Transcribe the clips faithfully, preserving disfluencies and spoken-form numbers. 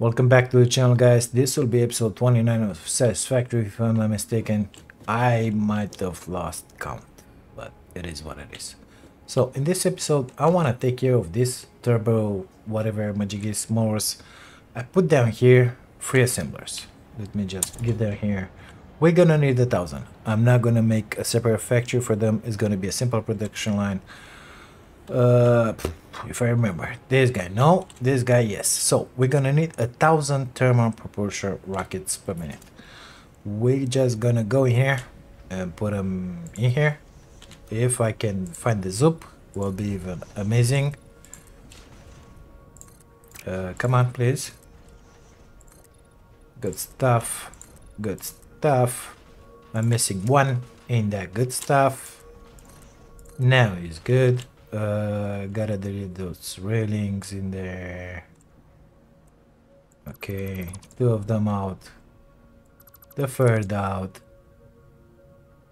Welcome back to the channel, guys. This will be episode twenty-nine of Satisfactory, if I'm not mistaken. I might have lost count, but it is what it is. So in this episode I want to take care of this turbo whatever magic is motors. I put down here free assemblers. Let me just get down here. We're gonna need a thousand. I'm not gonna make a separate factory for them. It's gonna be a simple production line. Uh, if I remember, this guy no, this guy yes. So we're gonna need a thousand thermal propulsion rockets per minute. We're just gonna go in here and put them in here. If I can find the zoop, will be even amazing. Uh, come on, please. Good stuff. Good stuff. I'm missing one. Ain't that good stuff? Now is good. Uh, gotta delete those railings in there. Okay, two of them out. The third out.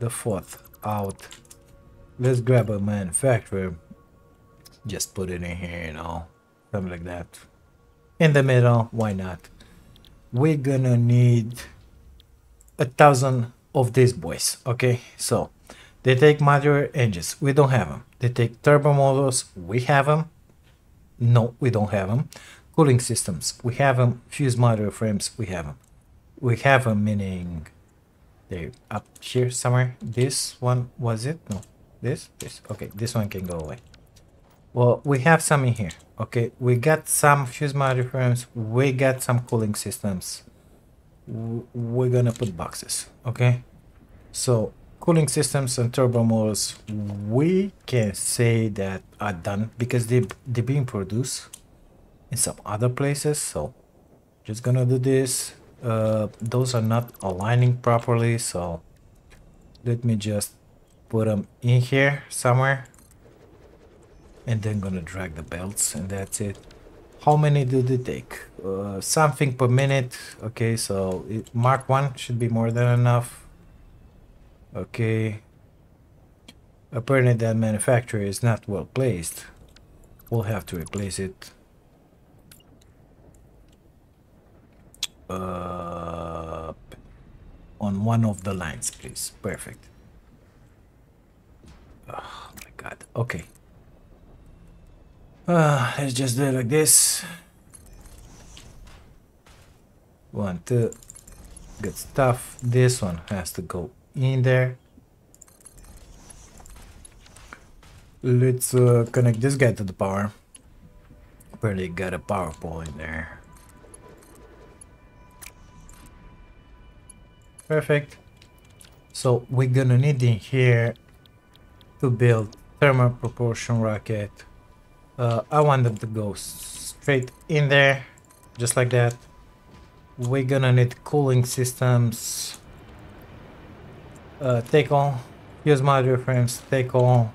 The fourth out. Let's grab a manufacturer. Just put it in here, you know, something like that. In the middle, why not? We're gonna need a thousand of these boys, okay? So they take modular engines, we don't have them. They take turbo motors, we have them. No, we don't have them. Cooling systems, we have them. Fuse modular frames, we have them. We have them, meaning they're up here somewhere. This one, was it? No, this, this. Okay, this one can go away. Well, we have some in here, okay? We got some fuse modular frames, we got some cooling systems. We're gonna put boxes, okay? So cooling systems and turbo motors, we can say that are done because they, they're being produced in some other places. So just gonna do this. Uh, those are not aligning properly, so let me just put them in here somewhere, and then gonna drag the belts, and that's it. How many do they take? Uh, something per minute. Okay, so it, mark one should be more than enough. Okay, apparently that manufacturer is not well placed. We'll have to replace it. Uh, on one of the lines, please. Perfect. Oh my god. Okay, uh, let's just do it like this. One, two, good stuff. This one has to go in there. Let's uh, connect this guy to the power. Apparently got a power pole in there. Perfect. So we're gonna need in here to build thermal propulsion rocket. uh, I want them to go straight in there, just like that. We're gonna need cooling systems. Uh, take all, use modular frames, take all.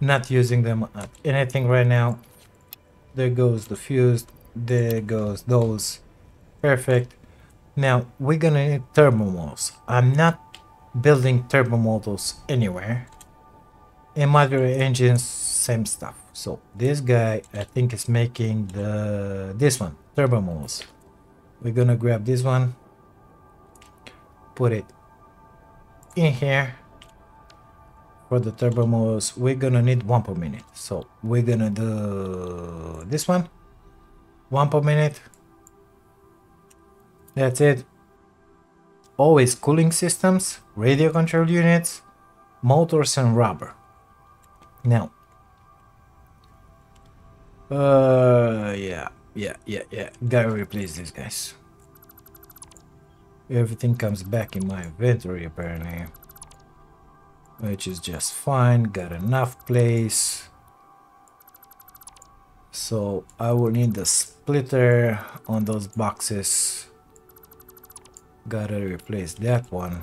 Not using them at anything right now. There goes the fused, there goes those. Perfect. Now we're gonna need thermomotors. I'm not building thermomotors anywhere. And modular engines, same stuff. So this guy I think is making the this one, turbomotors. We're gonna grab this one. Put it in here. For the turbo motors, we're gonna need one per minute, so we're gonna do this one, one per minute. That's it. Always cooling systems, radio control units, motors, and rubber. Now, uh, yeah, yeah, yeah, yeah. Gotta replace these guys. Everything comes back in my inventory apparently, which is just fine. Got enough place. So I will need the splitter on those boxes. Gotta replace that one.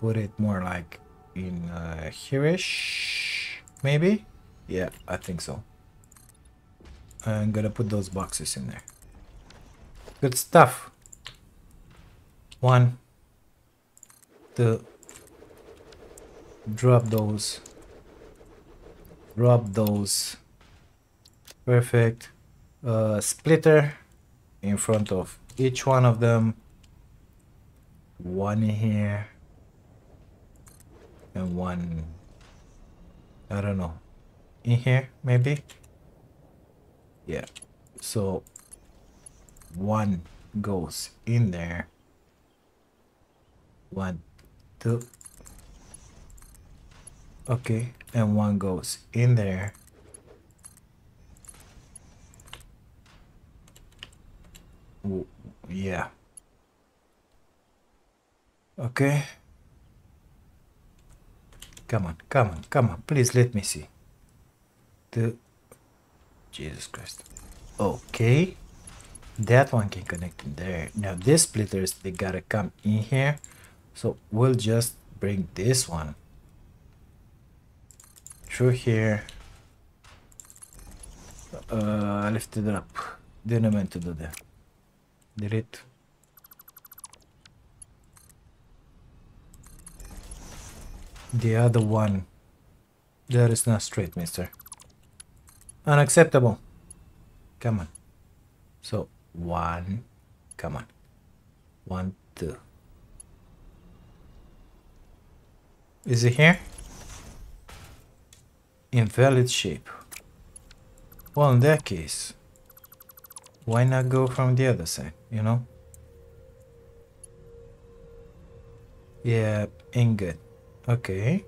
Put it more like in uh, here-ish, maybe? Yeah, I think so. I'm gonna put those boxes in there. Good stuff. One, two, drop those, drop those, perfect. uh, splitter in front of each one of them, one here and one, I don't know, in here maybe. Yeah, so one goes in there, one, two, okay, and one goes in there. Ooh, yeah, okay, come on, come on, come on, please let me see. Two. Jesus Christ. Okay, that one can connect in there. Now these splitters, they gotta come in here, so we'll just bring this one through here. uh, I lifted it up, didn't meant to do that. Delete. The other one, that is not straight, mister. Unacceptable. Come on. So one, come on, one, two. Is it here? Invalid shape. Well, in that case, why not go from the other side, you know? Yeah, ain't good. Okay.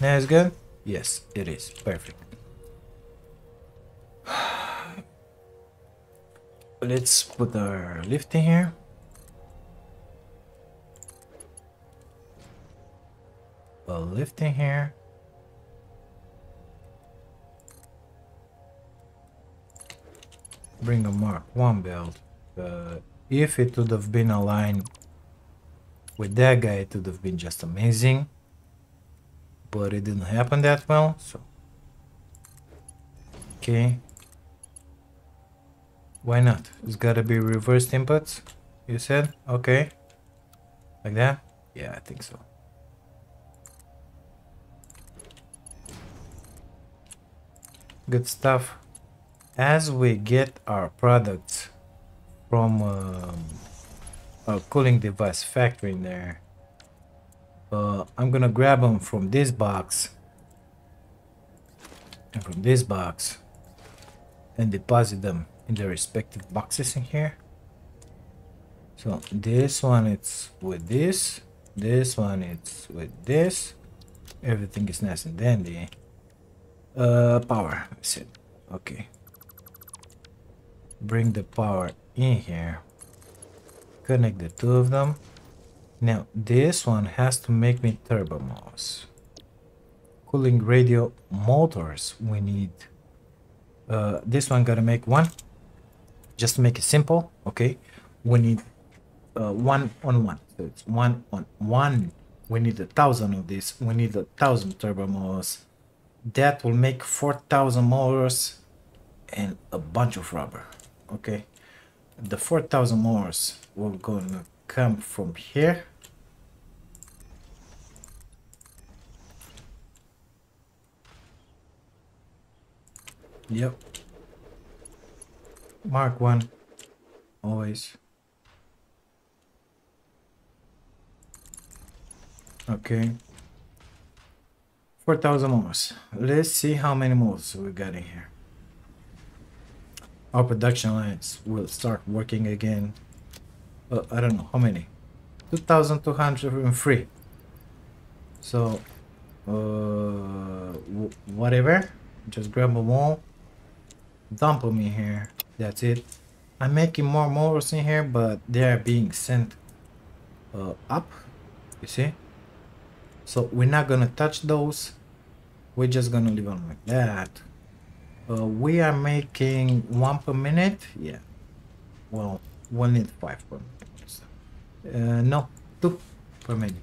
Now it's good? Yes, it is. Perfect. Let's put our lift in here. A lift in here. Bring a Mark one belt. Uh, if it would have been aligned with that guy, it would have been just amazing, but it didn't happen that well, so okay, why not? It's gotta be reversed inputs, you said? Okay, like that? Yeah, I think so. Good stuff. As we get our products from um, our cooling device factory in there, uh, I'm gonna grab them from this box and from this box and deposit them in the respective boxes in here. So this one, it's with this, this one, it's with this, everything is nice and dandy. Uh, power, that's it. Okay, bring the power in here, connect the two of them. Now this one has to make me turbo mouse, cooling radio motors. We need uh, this one, gotta make one just to make it simple. Okay, we need uh, one on one, so it's one on one. We need a thousand of this, we need a thousand turbo motors. That will make four thousand motors and a bunch of rubber. Okay, the four thousand motors will gonna come from here. Yep, mark one always. Okay, four thousand motors. Let's see how many motors we got in here. Our production lines will start working again. Uh, I don't know how many. two thousand two hundred three. So, uh, whatever. Just grab them all, dump them in here. That's it. I'm making more motors in here, but they are being sent uh, up. You see? So we're not gonna touch those. We're just gonna leave them like that. Uh, we are making one per minute. Yeah, well, we'll need five per minute. Uh, no, two per minute,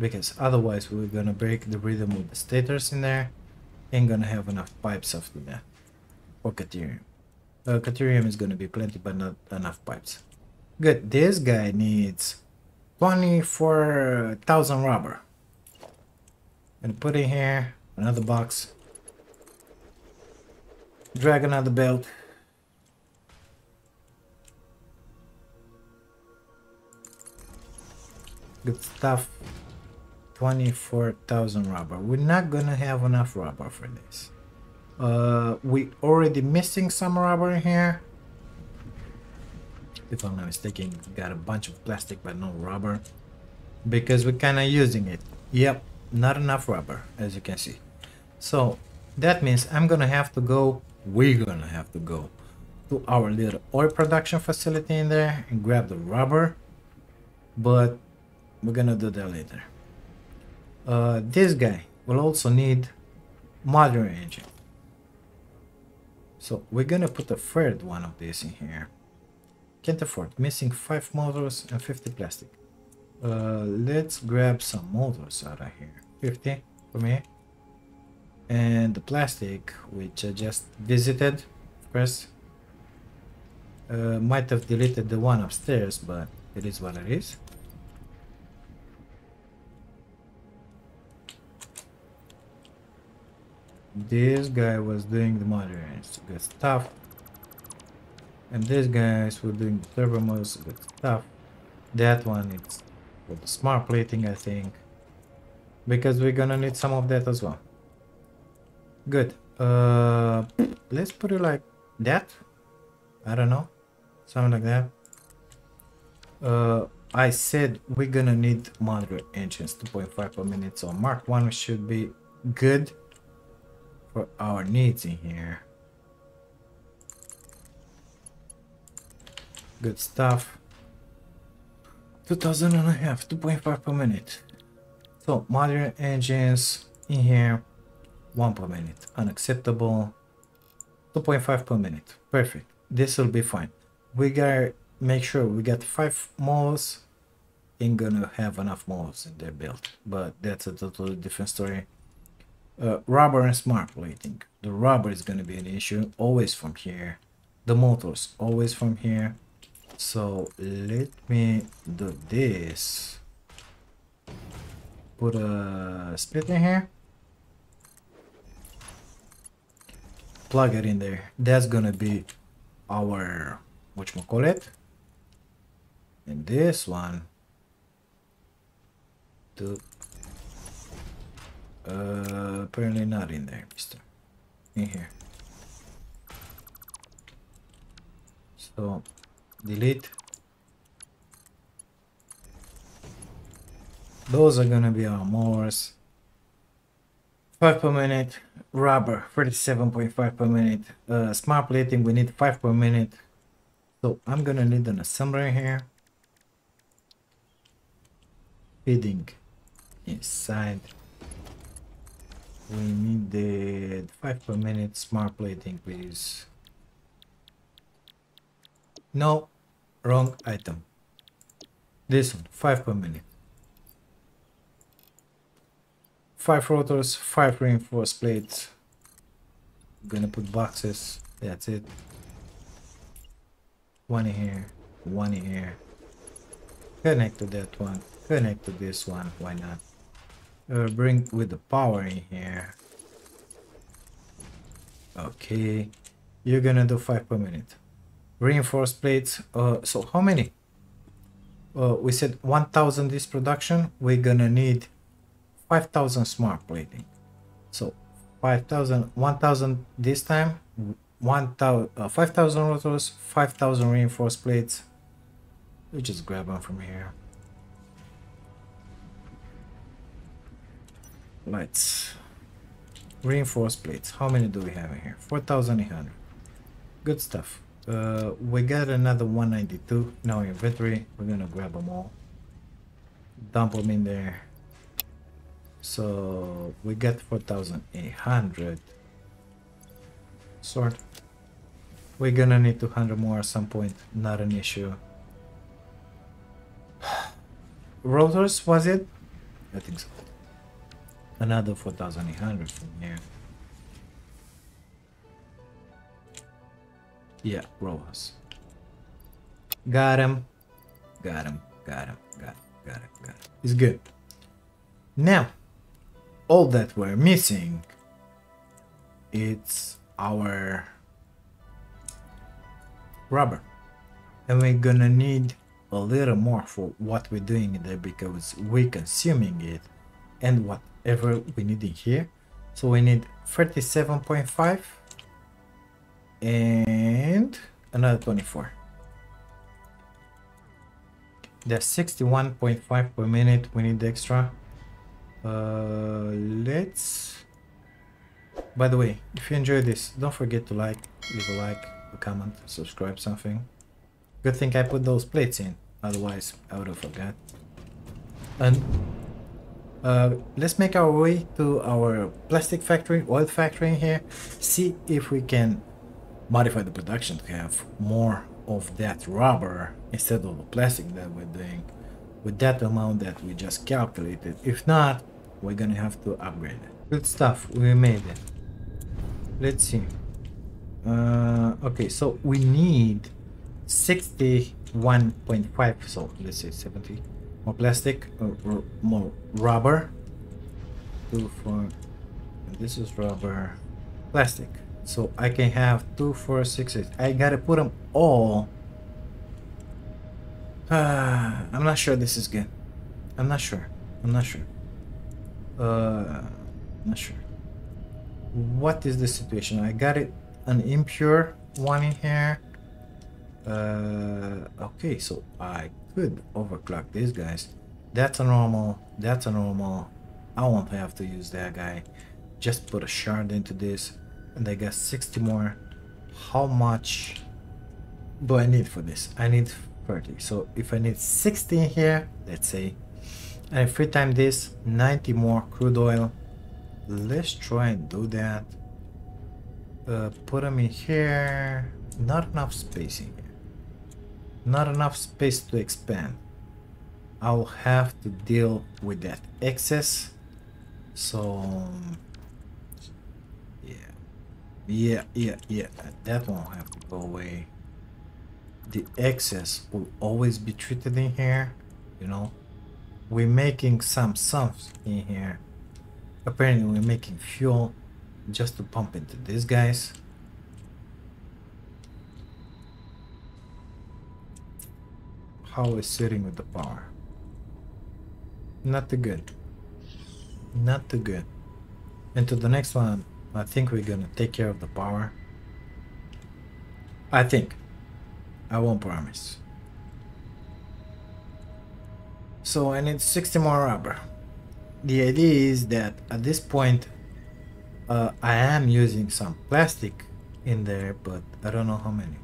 because otherwise we're gonna break the rhythm with the stators in there. Ain't gonna have enough pipes after that. Or catherium. Uh, catherium is gonna be plenty, but not enough pipes. Good. This guy needs twenty-four thousand rubber. And put in here another box. drag another belt. Good stuff. twenty-four thousand rubber. We're not gonna have enough rubber for this. Uh, we already missing some rubber in here. If I'm not mistaken, got a bunch of plastic but no rubber. Because we're kind of using it. Yep, not enough rubber, as you can see. So, that means I'm gonna have to go, we're gonna have to go to our little oil production facility in there and grab the rubber. But we're gonna do that later. Uh, this guy will also need modular engine. So we're gonna put a third one of these in here. Can't afford, missing five motors and fifty plastic. Uh, let's grab some motors out of here. fifty from here. And the plastic, which I just visited first. Uh, might have deleted the one upstairs, but it is what it is. This guy was doing the moderators, good stuff. And these guys were doing the turbomotors, good stuff. That one is for the smart plating, I think. Because we're gonna need some of that as well. Good. Uh, let's put it like that. I don't know. Something like that. Uh, I said we're gonna need moderate engines, two point five per minute. So Mark one should be good for our needs in here. Good stuff. two thousand and a half, two point five per minute. So modern engines in here, one per minute, unacceptable. two point five per minute, perfect. This will be fine. We gotta make sure we got five moles. Ain't gonna have enough moles in their build, but that's a totally different story. Uh, rubber and smart plating. The rubber is going to be an issue, always from here. The motors, always from here. So let me do this. Put a split in here. Plug it in there. That's going to be our whatchamacallit. And this one. Two. Uh, apparently not in there, mister. In here. So, delete. Those are gonna be our mowers. five per minute. Rubber, thirty-seven point five per minute. Uh, smart plating, we need five per minute. So, I'm gonna need an assembler here. Feeding inside. We need the five per minute smart plating, please. No, wrong item. This one, five per minute. Five rotors, five reinforced plates. I'm gonna put boxes. That's it. One in here, one in here. Connect to that one. Connect to this one. Why not? Uh, bring with the power in here. Okay, you're gonna do five per minute. Reinforced plates. Uh, so how many? Uh, we said one thousand this production. We're gonna need five thousand smart plating. So five thousand, one thousand this time. one thousand, uh, five thousand rotors, five thousand reinforced plates. We just grab them from here. Lights, reinforced plates. How many do we have in here? four thousand eight hundred. Good stuff. Uh, we got another one ninety-two now in inventory. We're gonna grab them all, dump them in there. So we got four thousand eight hundred. Sort. We're gonna need two hundred more at some point. Not an issue. Rotors, was it? I think so. Another four thousand eight hundred from here. Yeah, Rojas. Got him. Got him. Got him. Got him. Got him. Got him. It's good. Now, all that we're missing, it's our rubber. And we're gonna need a little more for what we're doing there, because we're consuming it and whatever we need in here. So we need thirty-seven point five and another twenty-four. There's sixty-one point five per minute. We need extra. Uh, let's. By the way, if you enjoyed this, don't forget to like, leave a like, a comment, subscribe, something. Good thing I put those plates in, otherwise I would have forgot. And uh, let's make our way to our plastic factory, oil factory in here. See if we can modify the production to have more of that rubber instead of the plastic that we're doing with that amount that we just calculated. If not, we're gonna have to upgrade it. Good stuff, we made it. Let's see. Uh, okay, so we need sixty-one point five, so let's say seventy, more plastic or, or more rubber. Two for, this is rubber, plastic. So I can have two, four, six, eight. I gotta put them all. Uh, I'm not sure this is good. I'm not sure. I'm not sure. Uh, not sure. What is the situation? I got it. An impure one in here. Uh, okay, so I could overclock these guys. That's a normal. That's a normal. I won't have to use that guy. Just put a shard into this. And I got sixty more. How much do I need for this? I need thirty. So if I need sixty in here, let's say, and if we time this, ninety more crude oil. Let's try and do that. Uh, put them in here. Not enough space in here. Not enough space to expand. I'll have to deal with that excess. So. Yeah, yeah, yeah, that one will have to go away. The excess will always be treated in here, you know. We're making some sumps in here. Apparently we're making fuel just to pump into these guys. How is sitting with the power? Not too good. Not too good. And to the next one. I think we're gonna take care of the power. I think. I won't promise. So I need sixty more rubber. The idea is that at this point uh, I am using some plastic in there, but I don't know how many.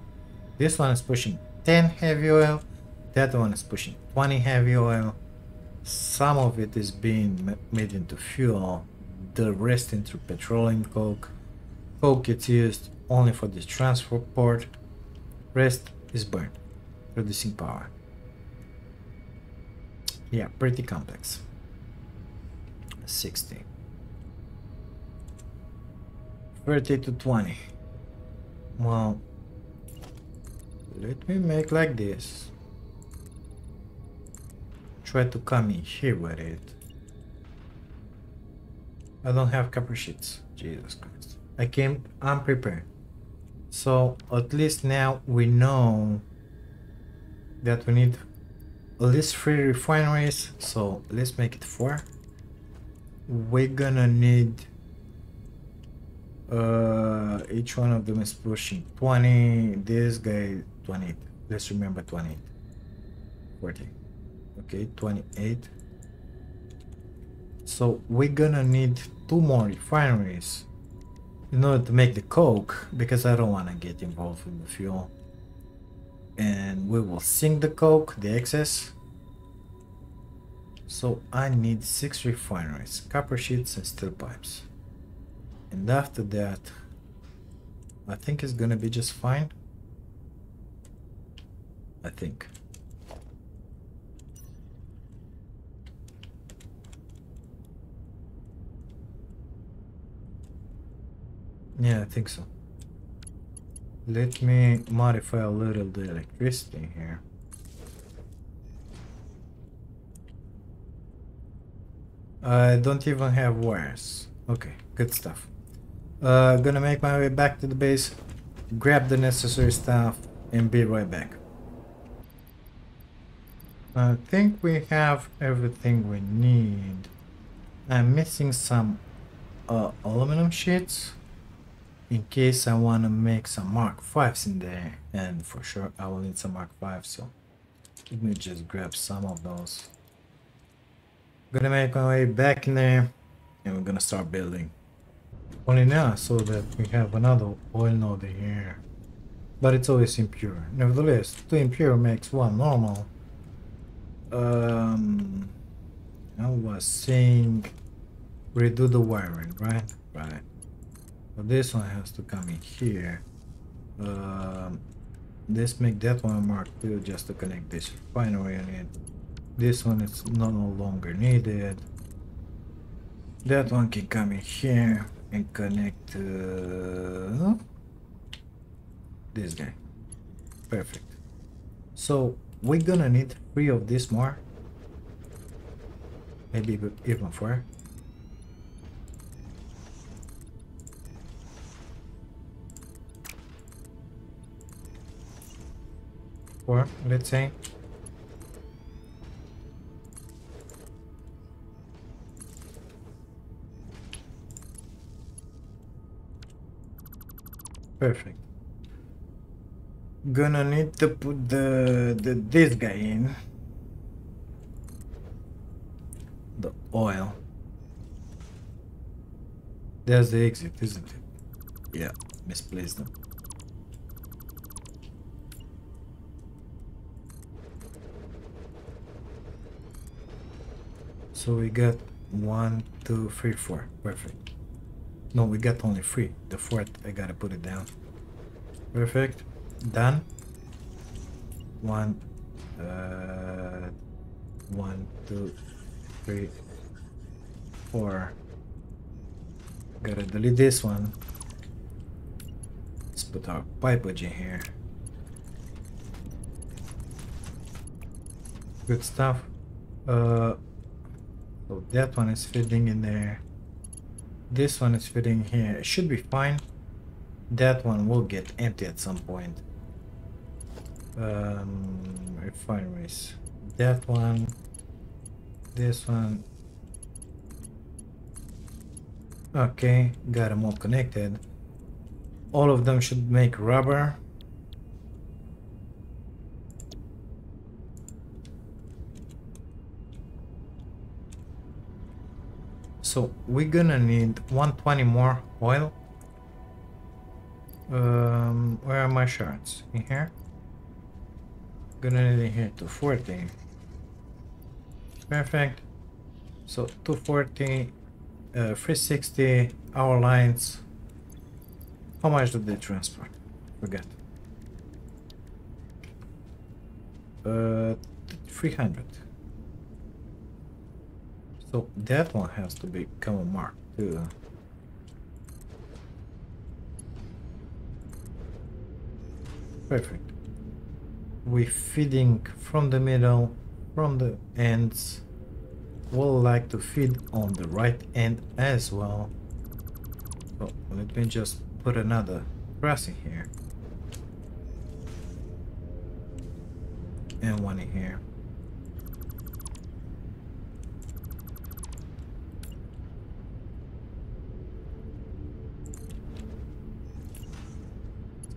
This one is pushing ten heavy oil. That one is pushing twenty heavy oil. Some of it is being made into fuel. The rest into petroleum coke. Coke gets used only for the transport. Rest is burned, reducing power. Yeah, pretty complex. sixty. thirty to twenty. Well, let me make like this. Try to come in here with it. I don't have copper sheets. Jesus Christ. I came unprepared. So at least now we know that we need at least three refineries. So let's make it four. We're gonna need uh, each one of them is pushing twenty. This guy twenty-eight. Let's remember twenty-eight. forty. Okay, twenty-eight. So we're gonna need two more refineries in order to make the coke, because I don't want to get involved in the fuel. And we will sink the coke, the excess. So I need six refineries, copper sheets and steel pipes. And after that, I think it's gonna be just fine. I think. Yeah, I think so. Let me modify a little the electricity here. I don't even have wires. Okay, good stuff. Uh, gonna make my way back to the base, grab the necessary stuff, and be right back. I think we have everything we need. I'm missing some uh, aluminum sheets in case I want to make some Mark fives in there, and for sure I will need some Mark five, so let me just grab some of those. Gonna make my way back in there and we're gonna start building. Only now I saw that we have another oil node here, but it's always impure. Nevertheless, two impure makes one normal. Um, I was saying redo the wiring, right? Right. But this one has to come in here. Um, let's make that one Mark two just to connect this refinery unit. This one is no longer needed. That one can come in here and connect uh, this guy. Perfect. So we're gonna need three of these more, maybe even four. Four, let's say. Perfect. Gonna need to put the, the this guy in the oil. There's the exit, isn't it? Yeah, misplaced them. So we got one, two, three, four. Perfect. No, we got only three. The fourth, I gotta put it down. Perfect. Done. One, uh, one, two, three, four. Gotta delete this one. Let's put our pipage in here. Good stuff. Uh, so that one is fitting in there. This one is fitting here. It should be fine. That one will get empty at some point. Um, refineries. That one. This one. Okay, got them all connected. All of them should make rubber. So we're gonna need one twenty more oil. Um, where are my shards? In here? Gonna need in here two forty. Perfect. So two forty, uh, three sixty, our lines. How much did they transport? Forget. Uh, three hundred. So that one has to become a mark too. Perfect. We're feeding from the middle, from the ends. We'll like to feed on the right end as well. So let me just put another brass in here. And one in here.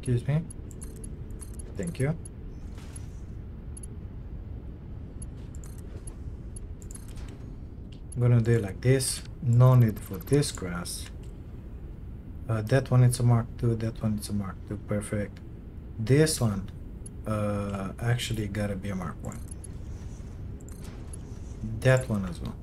Excuse me. Thank you. I'm gonna do it like this. No need for this grass. Uh, that one it's a Mark two. That one it's a Mark two. Perfect. This one uh, actually gotta be a Mark one. That one as well.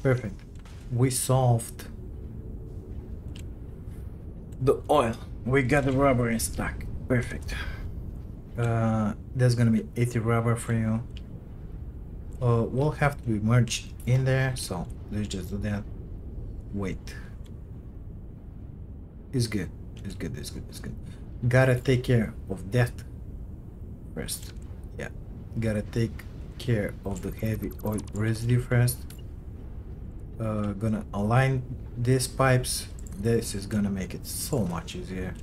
Perfect. We solved the oil. We got the rubber in stock. Perfect. Uh, there's gonna be eighty rubber for you. Uh, we'll have to be merged in there, so let's just do that. Wait. It's good. It's good. It's good. It's good. Gotta take care of that first. Yeah. Gotta take care of the heavy oil residue first. uh, gonna align these pipes. This is gonna make it so much easier.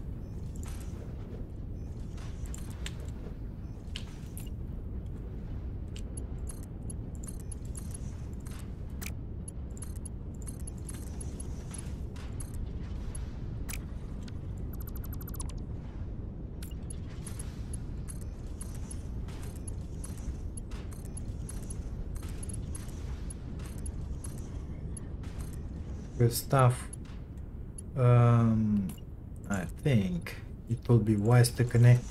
Good stuff. Um, I think it will be wise to connect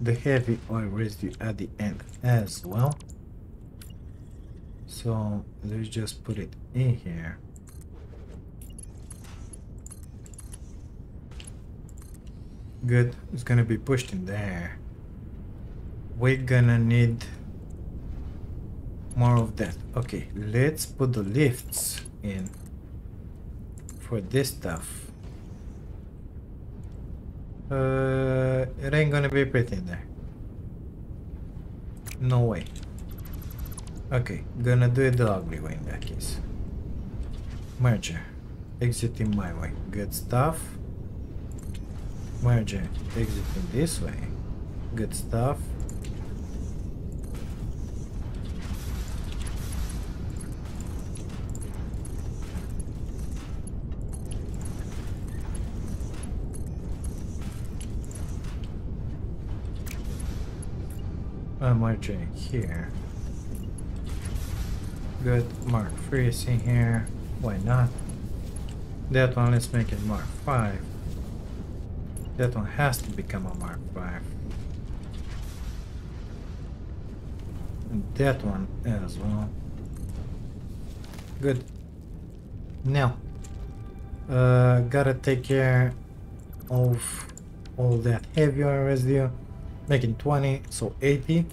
the heavy oil residue at the end as well. So let's just put it in here. Good, it's gonna be pushed in there. We're gonna need more of that. Okay, let's put the lifts in for this stuff. Uh, it ain't gonna be pretty in there. No way. Okay, gonna do it the ugly way in that case. Merger, exiting my way. Good stuff. Merger, exiting this way. Good stuff. Merging here. Good. Mark three is in here. Why not? That one, let's make it Mark five. That one has to become a Mark five. And that one as well. Good. Now, uh, gotta take care of all that heavy oil residue. Making twenty, so eighty.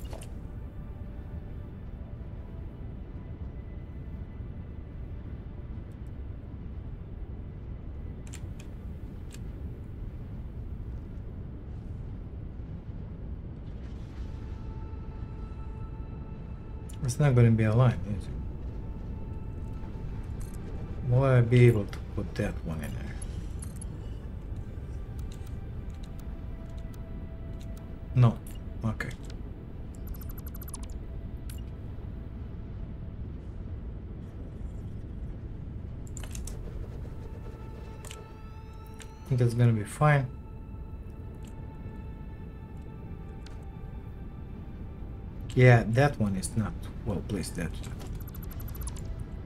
It's not going to be aligned, is it? Will I be able to put that one in there? No, okay. I think that's gonna be fine. Yeah, that one is not well placed. That one.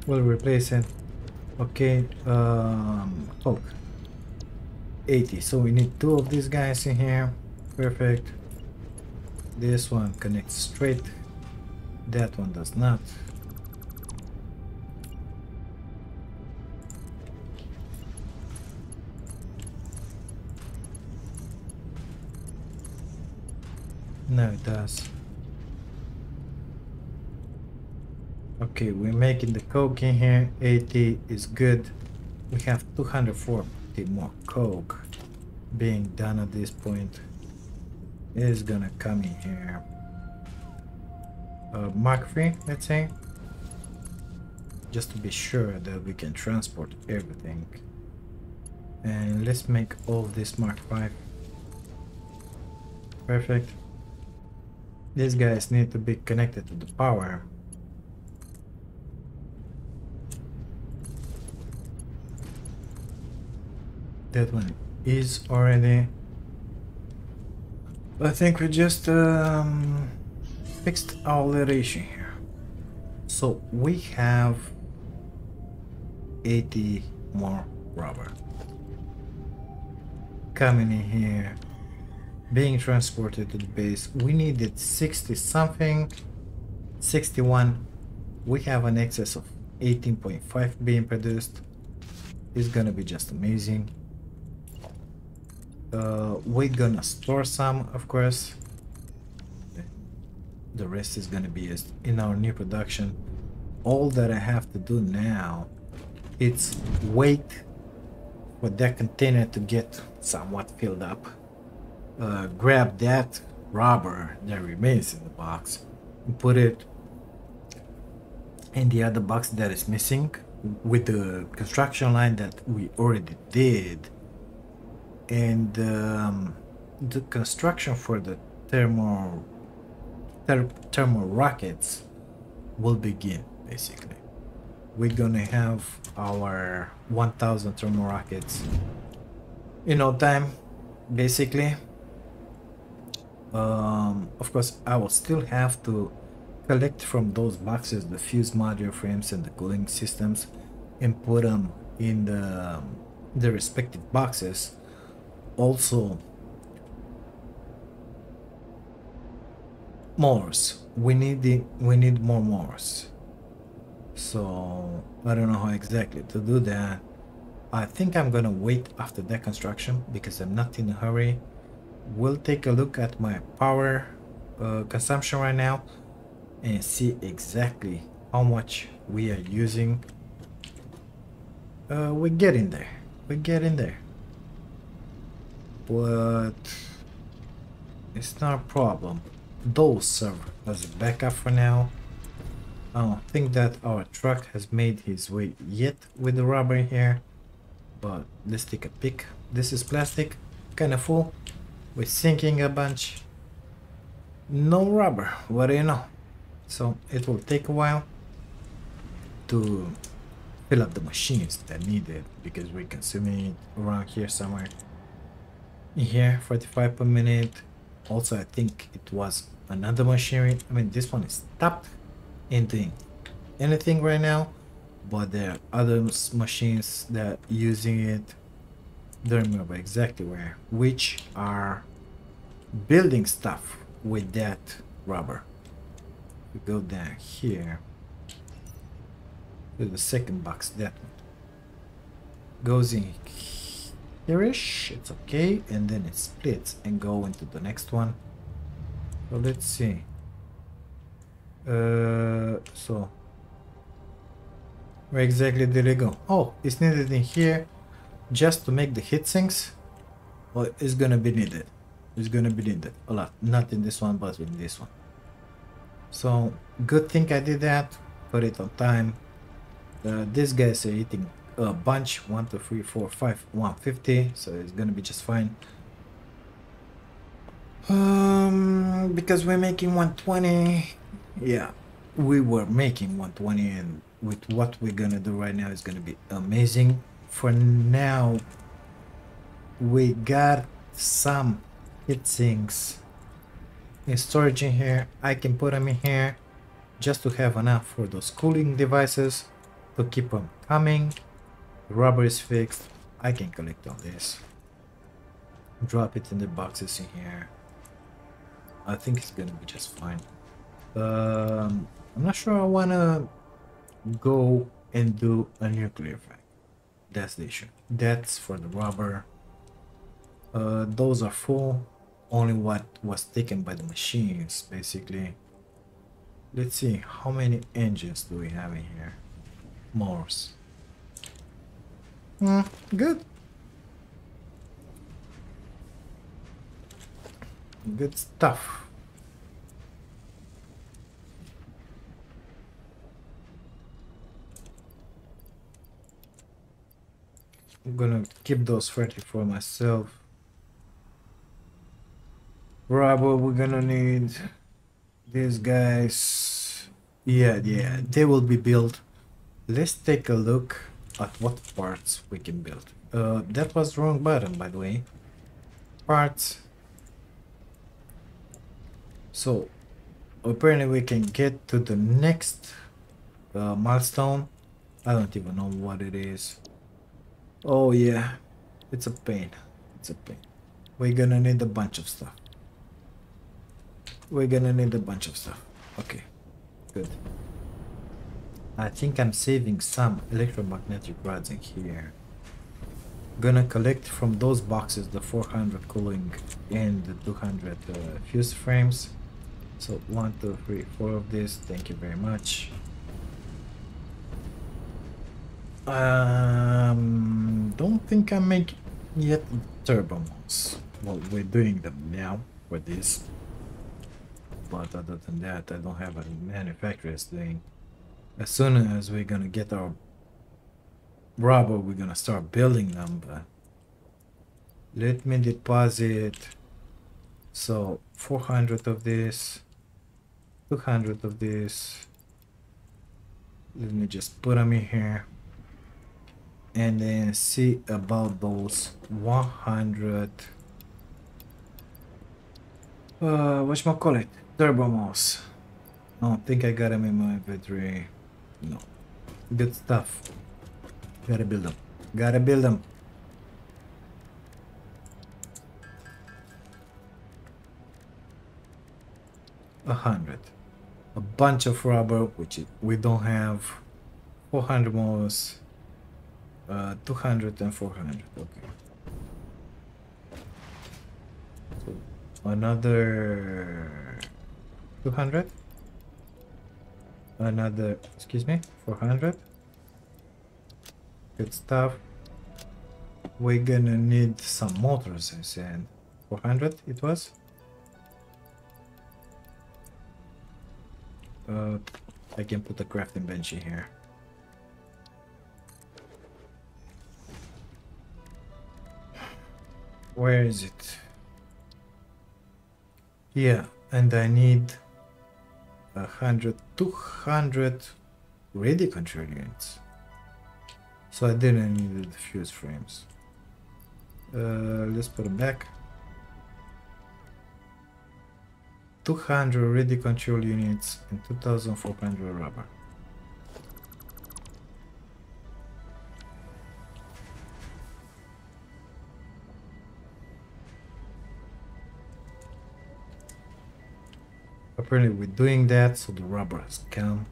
We'll replace it. Okay, um, oh, eighty. So we need two of these guys in here. Perfect. This one connects straight, that one does not. No, it does. Okay, we're making the coke in here. eighty is good. We have two hundred forty more coke being done at this point. Is gonna come in here. Uh, Mark three, let's say, just to be sure that we can transport everything. And let's make all this Mark five. Perfect. These guys need to be connected to the power. That one is already. I think we just um, fixed our little issue here. So we have eighty more rubber coming in here, being transported to the base. We needed sixty something, sixty-one. We have an excess of eighteen point five being produced. It's gonna be just amazing. Uh, we're gonna store some, of course. The rest is gonna be used in our new production. All that I have to do now, it's wait for that container to get somewhat filled up. Uh, grab that rubber that remains in the box and put it in the other box that is missing. with the construction line that we already did, and um, the construction for the thermal ther thermal rockets will begin. Basically, we're gonna have our one thousand thermal rockets in no time, basically. Um, of course, I will still have to collect from those boxes the fuse module frames and the cooling systems and put them in the, the respective boxes. Also, motors. We need the, we need more motors. So I don't know how exactly to do that. I think I'm gonna wait after that construction because I'm not in a hurry. We'll take a look at my power uh, consumption right now and see exactly how much we are using. Uh, we're getting there. We're getting there. But it's not a problem. Those serve as a backup for now. I don't think that our truck has made his way yet with the rubber here. But let's take a peek. This is plastic, kind of full. We're sinking a bunch. No rubber, what do you know? So it will take a while to fill up the machines that need it because we're consuming it around here somewhere. In here, forty-five per minute. Also, I think it was another machinery. I mean, this one is stopped into anything right now, but there are other machines that are using it. Don't remember exactly where, which are building stuff with that rubber. We go down here to the second box. That one goes in here-ish, it's okay, and then it splits and go into the next one. So let's see. Uh, so where exactly did it go? Oh, it's needed in here just to make the heat sinks. Well, it's gonna be needed. It's gonna be needed a lot. Not in this one, but in this one. So good thing I did that. Put it on time. Uh, these guys are eating a bunch. One, two, three, four, five, one fifty. So it's gonna be just fine. Um, because we're making one twenty. Yeah, we were making one twenty, and with what we're gonna do right now is gonna be amazing. For now, we got some heat sinks in storage in here. I can put them in here just to have enough for those cooling devices to keep them coming. The rubber is fixed. I can collect all this, drop it in the boxes in here. I think it's gonna be just fine. Um, I'm not sure I wanna go and do a nuclear factory. That's the issue. That's for the rubber. Uh, those are full. Only what was taken by the machines, basically. Let's see, how many engines do we have in here? Motors. Mm, good. Good stuff. I'm gonna keep those thirty for myself. Rubber, we're gonna need these guys. Yeah, yeah, they will be built. Let's take a look at what parts we can build. Uh, that was the wrong button, by the way. Parts. So, apparently we can get to the next uh, milestone. I don't even know what it is. Oh yeah, it's a pain, it's a pain. We're gonna need a bunch of stuff. We're gonna need a bunch of stuff. Okay, good. I think I'm saving some electromagnetic rods in here. Gonna collect from those boxes the four hundred cooling and the two hundred uh, fuse frames. So one, two, three, four of this, thank you very much. Um, don't think I make yet turbo mods. Well, we're doing them now for this, but other than that, I don't have a manufacturer's thing. As soon as we're gonna get our rubber we're gonna start building them, but let me deposit, so four hundred of this, two hundred of this. Let me just put them in here and then see about those one hundred uh whatchamacallit, turbomos. I don't think I got them in my inventory. No, good stuff. Gotta build them, gotta build them. A hundred, a bunch of rubber, which we don't have. Four hundred more, uh, two hundred and four hundred. Okay, so another two hundred, another, excuse me, four hundred. Good stuff. We're gonna need some motors. I said four hundred it was. Uh, I can put the crafting bench in here. Where is it? Yeah, and I need a hundred, two hundred radio control units. So I didn't need the fuse frames. Uh, let's put it back. two hundred ready control units and two thousand four hundred rubber. Apparently we're doing that, so the rubber has come.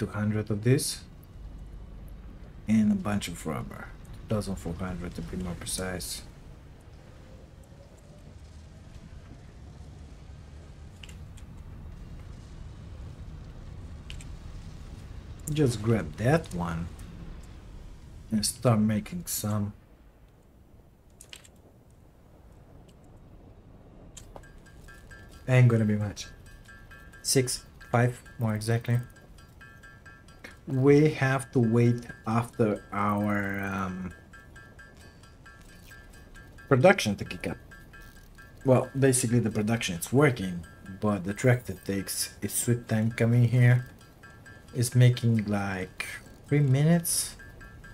two hundred of this and a bunch of rubber, two thousand four hundred to be more precise. Just grab that one and start making some. Ain't gonna be much. Six, five more exactly. We have to wait after our um, production to kick up. Well, basically the production is working, but the track that takes its sweet time coming here is making like three minutes.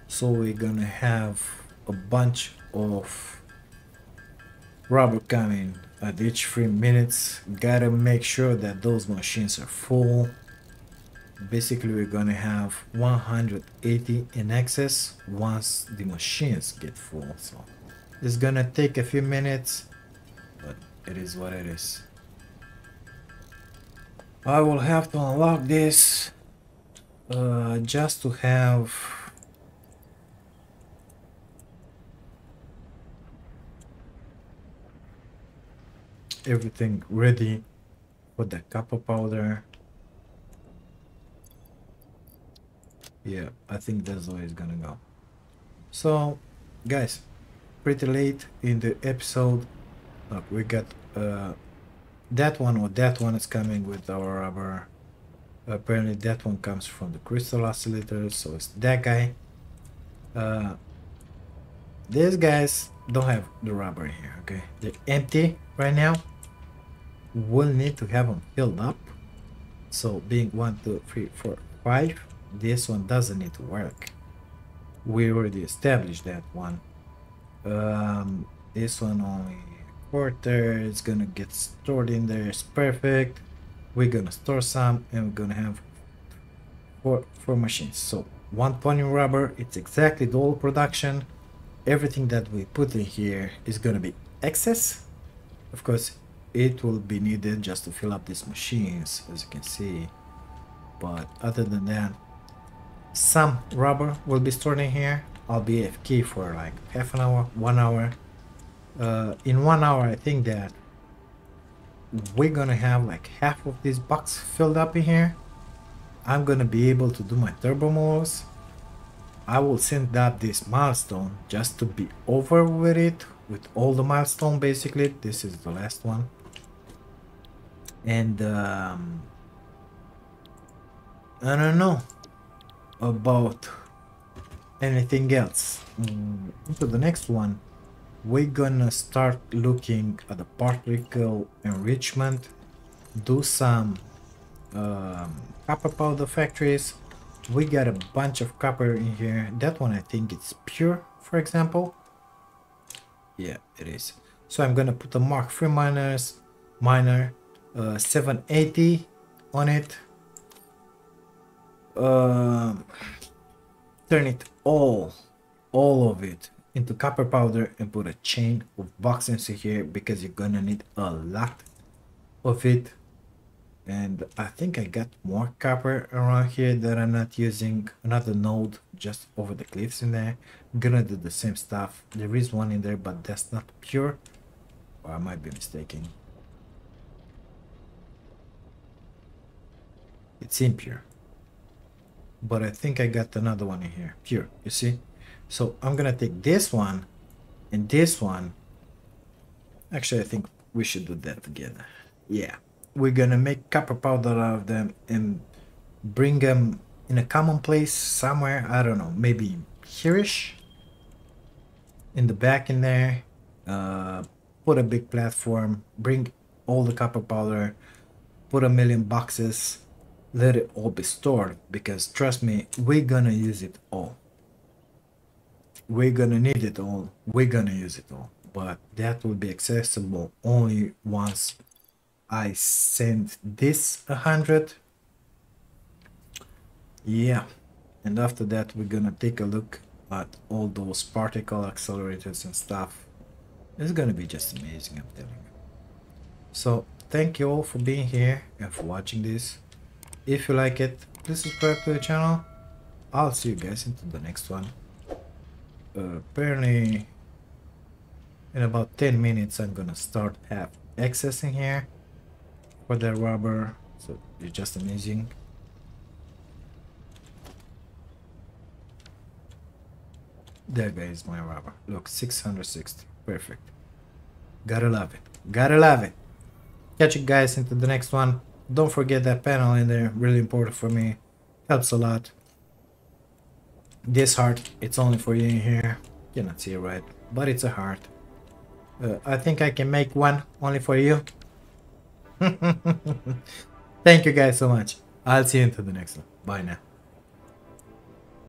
So we're gonna have a bunch of rubber coming at each three minutes. Gotta make sure that those machines are full. Basically we're gonna have one hundred eighty in excess once the machines get full, so it's gonna take a few minutes, but it is what it is. I will have to unlock this uh, just to have everything ready for the copper powder. Yeah, I think that's the way it's gonna go. So, guys, pretty late in the episode. Look, we got uh, that one, or that one is coming with our rubber. Apparently that one comes from the crystal oscillator, so it's that guy. Uh, these guys don't have the rubber here, okay? They're empty right now. We'll need to have them filled up. So being one, two, three, four, five. This one doesn't need to work. We already established that one. Um, this one only quarter. It's gonna get stored in there. It's perfect. We're gonna store some, and we're gonna have four four machines. So one pony rubber. It's exactly the whole production. Everything that we put in here is gonna be excess. Of course, it will be needed just to fill up these machines, as you can see. But other than that, some rubber will be stored in here. I'll be A F K for like half an hour, one hour. Uh, in one hour, I think that we're gonna have like half of this box filled up in here. I'm gonna be able to do my turbo modes. I will send up this milestone just to be over with it, with all the milestone basically. This is the last one. And um, I don't know. about anything else. Mm, into the next one, we're gonna start looking at the particle enrichment, do some um, copper powder factories. We got a bunch of copper in here. That one I think it's pure, for example. Yeah, it is. So I'm gonna put a Mark three miners miner uh, seven eighty on it. Uh, turn it all, all of it into copper powder and put a chain of boxes in here because you're gonna need a lot of it. And I think I got more copper around here that I'm not using. Another node just over the cliffs in there. I'm gonna do the same stuff. There is one in there, but that's not pure. Or I might be mistaken. It's impure. But I think I got another one in here. Pure, you see? So I'm gonna take this one and this one. Actually, I think we should do that together. Yeah. We're gonna make copper powder out of them and bring them in a common place somewhere. I don't know, maybe here-ish. In the back in there. Uh, put a big platform. Bring all the copper powder. Put a million boxes. Let it all be stored, because trust me, we're gonna use it all. We're gonna need it all. We're gonna use it all. But that will be accessible only once I send this a hundred. Yeah. And after that, we're gonna take a look at all those particle accelerators and stuff. It's gonna be just amazing, I'm telling you. So thank you all for being here and for watching this. If you like it, please subscribe to the channel. I'll see you guys into the next one. Uh, apparently, in about ten minutes, I'm gonna start have access in here for the rubber. So it's just amazing. There guys, my rubber. Look, six hundred sixty. Perfect. Gotta love it. Gotta love it. Catch you guys into the next one. Don't forget that panel in there, really important for me, helps a lot. This heart, it's only for you in here, you cannot see it right, but it's a heart. Uh, I think I can make one only for you. Thank you guys so much, I'll see you into the next one, bye now.